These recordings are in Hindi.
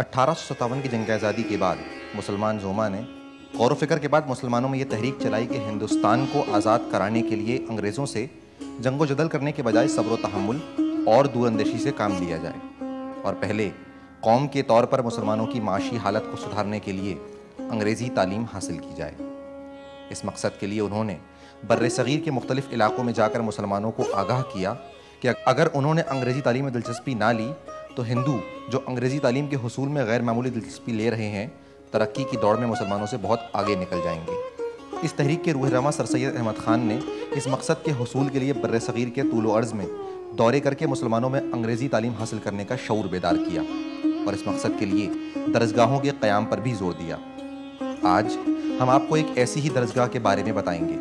1857 की जंग आज़ादी के बाद मुसलमान जोमा ने गौर फिक्र के बाद मुसलमानों में ये तहरीक चलाई कि हिंदुस्तान को आज़ाद कराने के लिए अंग्रेज़ों से जंगो जदल करने के बजाय सब्र तहमुल और दूरअंदेशी से काम लिया जाए और पहले कौम के तौर पर मुसलमानों की माशी हालत को सुधारने के लिए अंग्रेज़ी तालीम हासिल की जाए। इस मकसद के लिए उन्होंने बर्रे सगीर के मुख्तलिफ़ इलाक़ों में जाकर मुसलमानों को आगाह किया कि अगर उन्होंने अंग्रेज़ी तालीम में दिलचस्पी ना ली तो हिंदू जो अंग्रेज़ी तालीम के हसूल में गैर मामूली दिलचस्पी ले रहे हैं तरक्की की दौड़ में मुसलमानों से बहुत आगे निकल जाएंगे। इस तहरीक के रूहरमा सर सैयद अहमद ख़ान ने इस मकसद के हसूल के लिए बर्रे सगीर के तूलो अर्ज़ में दौरे करके मुसलमानों में अंग्रेज़ी तालीम हासिल करने का शऊर बेदार किया और इस मकसद के लिए दरसगाहों के क़याम पर भी जोर दिया। आज हम आपको एक ऐसी ही दरसगाह के बारे में बताएंगे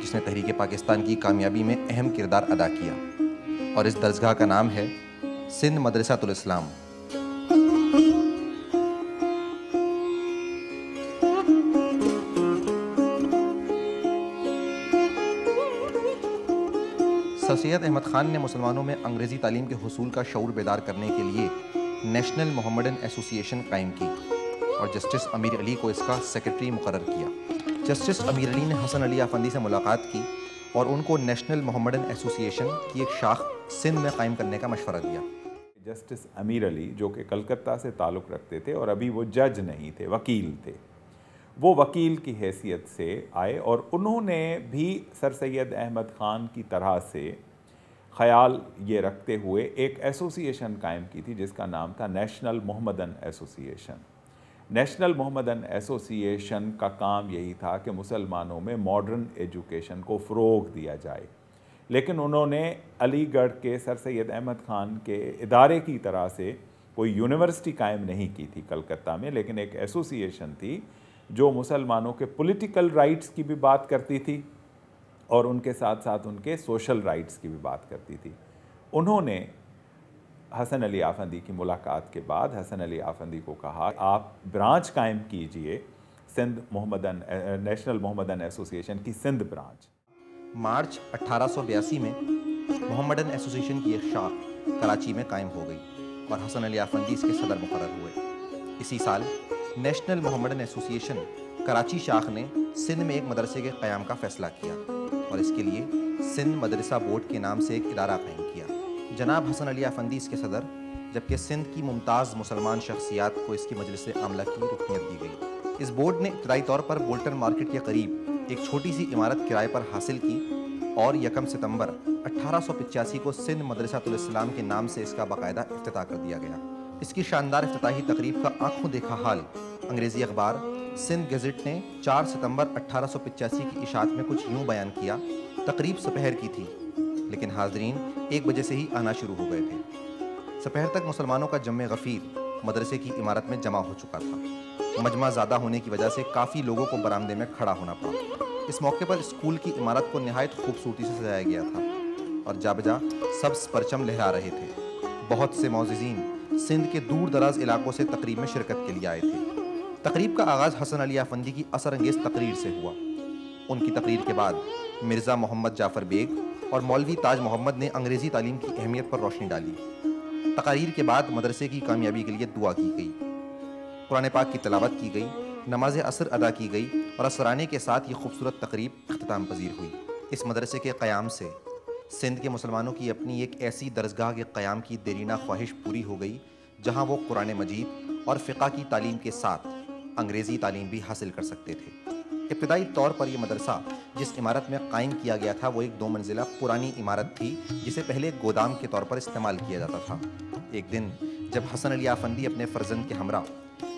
जिसने तहरीक पाकिस्तान की कामयाबी में अहम किरदार अदा किया और इस दरसगाह का नाम है सिंध मदरसा तुल इस्लाम। सर सैयद अहमद खान ने मुसलमानों में अंग्रेज़ी तालीम के हुसूल का शऊर बेदार करने के लिए नेशनल मोहम्मदन एसोसिएशन कायम की और जस्टिस अमीर अली को इसका सेक्रेटरी मुकर्रर किया। जस्टिस अमीर अली ने हसन अली आफंदी से मुलाकात की और उनको नेशनल मोहम्मदन एसोसिएशन की एक शाख सिंध में कायम करने का मशवरा दिया। जस्टिस अमीर अली जो कि कलकत्ता से ताल्लुक़ रखते थे और अभी वो जज नहीं थे, वकील थे, वो वकील की हैसियत से आए और उन्होंने भी सर सैयद अहमद ख़ान की तरह से ख़याल ये रखते हुए एक एसोसिएशन कायम की थी जिसका नाम था national Mohammedan association. National Mohammedan association का काम यही था कि मुसलमानों में मॉडर्न एजुकेशन को फ़रोग़ दिया जाए, लेकिन उन्होंने अलीगढ़ के सर सैयद अहमद ख़ान के इदारे की तरह से कोई यूनिवर्सिटी कायम नहीं की थी कलकत्ता में, लेकिन एक एसोसिएशन थी जो मुसलमानों के पॉलिटिकल राइट्स की भी बात करती थी और उनके साथ साथ उनके सोशल राइट्स की भी बात करती थी। उन्होंने हसन अली आफंदी की मुलाकात के बाद हसन अली आफंदी को कहा आप ब्रांच कायम कीजिए Sindh Mohammedan national Mohammedan association की सिंध ब्रांच। मार्च 1882 में मोहम्मदन एसोसिएशन की एक शाख कराची में कायम हो गई और हसन अली आफंदी इसके सदर मुकर्रर हुए। इसी साल नेशनल मोहम्मदन एसोसिएशन कराची शाख ने सिंध में एक मदरसे के क़याम का फ़ैसला किया और इसके लिए सिंध मदरसा बोर्ड के नाम से एक इदारा कायम किया। जनाब हसन अली आफंदी इसके सदर जबकि सिंध की मुमताज़ मुसलमान शख्सियात को इसकी मजलिस आमला की रुकनीत दी गई। इस बोर्ड ने इब्तदाई तौर पर बोल्टन मार्केट के करीब एक छोटी सी इमारत किराए पर हासिल की और 1 सितंबर 1885 को सिंध मदरसातुल इस्लाम के नाम से इसका बाकायदा इफ्तिताह कर दिया गया। इसकी शानदार इफ्तिताही तकरीब का आंखों देखा हाल अंग्रेज़ी अखबार सिंध गज़ेट ने 4 सितंबर 1885 की इशात में कुछ यूँ बयान किया। तकरीब सपहर की थी लेकिन हाजरीन 1 बजे से ही आना शुरू हो गए थे। सपहर तक मुसलमानों का जम्मे गफ़ीर मदरसे की इमारत में जमा हो चुका था। मजमा ज़्यादा होने की वजह से काफ़ी लोगों को बरामदे में खड़ा होना पड़ा। इस मौके पर स्कूल की इमारत को नहायत खूबसूरती से सजाया गया था और जाबजा सब्ज़ परचम लहरा रहे थे। बहुत से मौज़ज़ीन सिंध के दूर दराज इलाकों से तकरीब में शिरकत के लिए आए थे। तकरीब का आगाज़ हसन अली आफंदी की असरअंगेज़ तकरीर से हुआ। उनकी तकरीर के बाद मिर्ज़ा मोहम्मद जाफ़र बेग और मौलवी ताज मोहम्मद ने अंग्रेज़ी तालीम की अहमियत पर रोशनी डाली। तकारीर के बाद मदरसे की कामयाबी के लिए दुआ की गई, कुरान पाक की तलावत की गई, नमाज असर अदा की गई और असराने के साथ ये खूबसूरत तकरीब अख्तिताम पजीर हुई। इस मदरसे के क़याम से सिंध के मुसलमानों की अपनी एक ऐसी दरसगाह के क़याम की देरीना ख्वाहिश पूरी हो गई जहाँ वो कुरान मजीद और फ़िक़ा की तालीम के साथ अंग्रेज़ी तालीम भी हासिल कर सकते थे। इब्तदाई तौर पर यह मदरसा जिस इमारत में कायम किया गया था वो एक 2 मंजिला पुरानी इमारत थी जिसे पहले गोदाम के तौर पर इस्तेमाल किया जाता था। एक दिन जब हसन अली आफंदी अपने फर्जंद के हमरा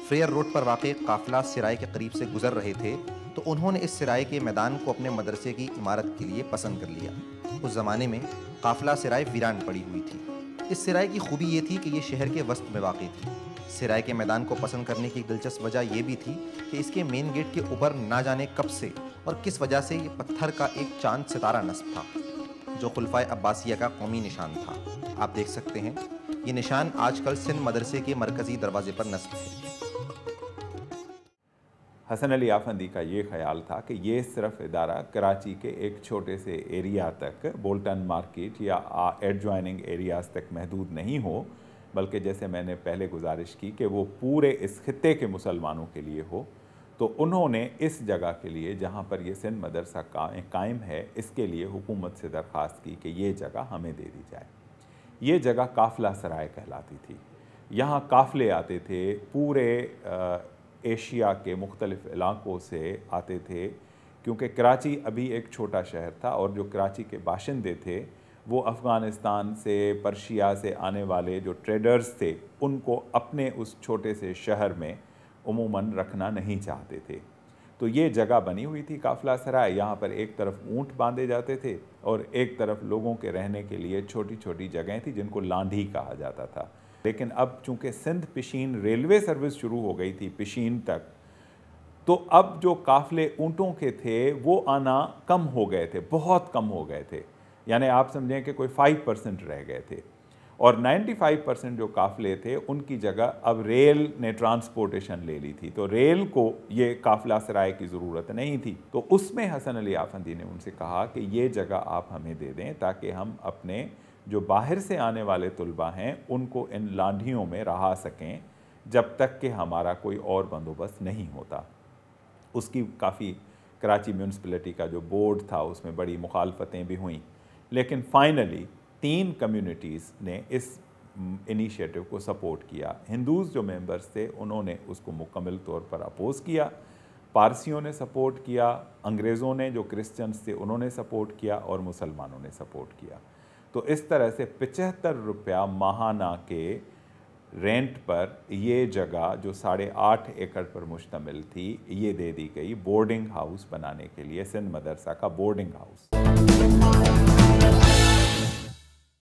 फ्रेयर रोड पर वाक़े काफिला सराय के करीब से गुजर रहे थे तो उन्होंने इस सराय के मैदान को अपने मदरसे की इमारत के लिए पसंद कर लिया। उस ज़माने में काफिला सराय वीरान पड़ी हुई थी। इस सराय की खूबी ये थी कि ये शहर के वस्त में वाक़ थी। सराय के मैदान को पसंद करने की एक दिलचस्प वजह यह भी थी कि इसके मेन गेट के ऊपर ना जाने कब से और किस वजह से ये पत्थर का एक चांद सितारा नस्ब था जो खुलफाए अब्बासिया का कौमी निशान था। आप देख सकते हैं ये निशान आजकल सिंध मदरसे के मरकज़ी दरवाजे पर नस्ब है। हसन अली आफंदी का ये ख्याल था कि ये सिर्फ इदारा कराची के एक छोटे से एरिया तक, बोल्टन मार्केट या एडजॉइनिंग एरियाज़ तक महदूद नहीं हो, बल्कि जैसे मैंने पहले गुजारिश की कि वो पूरे इस खित्ते के मुसलमानों के लिए हो, तो उन्होंने इस जगह के लिए जहाँ पर ये सिंध मदरसा कायम है इसके लिए हुकूमत से दरख्वास्त की कि ये जगह हमें दे दी जाए। ये जगह काफिला सराय कहलाती थी। यहाँ काफ़िले आते थे, पूरे एशिया के मुख्तलिफ इलाक़ों से आते थे, क्योंकि कराची अभी एक छोटा शहर था और जो कराची के बाशिंदे थे वो अफ़गानिस्तान से, पर्शिया से आने वाले जो ट्रेडर्स थे उनको अपने उस छोटे से शहर में उमूमन रखना नहीं चाहते थे। तो ये जगह बनी हुई थी काफिला सराय। यहाँ पर एक तरफ ऊँट बांधे जाते थे और एक तरफ लोगों के रहने के लिए छोटी छोटी जगहें थी जिनको लांधी कहा जाता था। लेकिन अब चूँकि सिंध पेशीन रेलवे सर्विस शुरू हो गई थी पेशीन तक, तो अब जो काफ़िले ऊँटों के थे वो आना कम हो गए थे, बहुत कम हो गए थे, यानी आप समझें कि कोई 5% रह गए थे। और 95% जो काफ़िले थे उनकी जगह अब रेल ने ट्रांसपोर्टेशन ले ली थी, तो रेल को ये काफिला सराय की ज़रूरत नहीं थी। तो उसमें हसन अली आफंदी ने उनसे कहा कि ये जगह आप हमें दे दें ताकि हम अपने जो बाहर से आने वाले तुलबा हैं उनको इन लांढियों में रहा सकें जब तक कि हमारा कोई और बंदोबस्त नहीं होता। उसकी काफ़ी कराची म्यूनसिपलिटी का जो बोर्ड था उसमें बड़ी मुखालफतें भी हुई, लेकिन फाइनली 3 कम्युनिटीज़ ने इस इनिशिएटिव को सपोर्ट किया। हिंदूज़ जो मेंबर्स थे उन्होंने उसको मुकम्मल तौर पर अपोज़ किया, पारसियों ने सपोर्ट किया, अंग्रेज़ों ने जो क्रिश्चियंस थे उन्होंने सपोर्ट किया और मुसलमानों ने सपोर्ट किया। तो इस तरह से 75 रुपया माहाना के रेंट पर ये जगह जो 8.5 एकड़ पर मुश्तमिल थी ये दे दी गई बोर्डिंग हाउस बनाने के लिए, सिंध मदरसा का बोर्डिंग हाउस।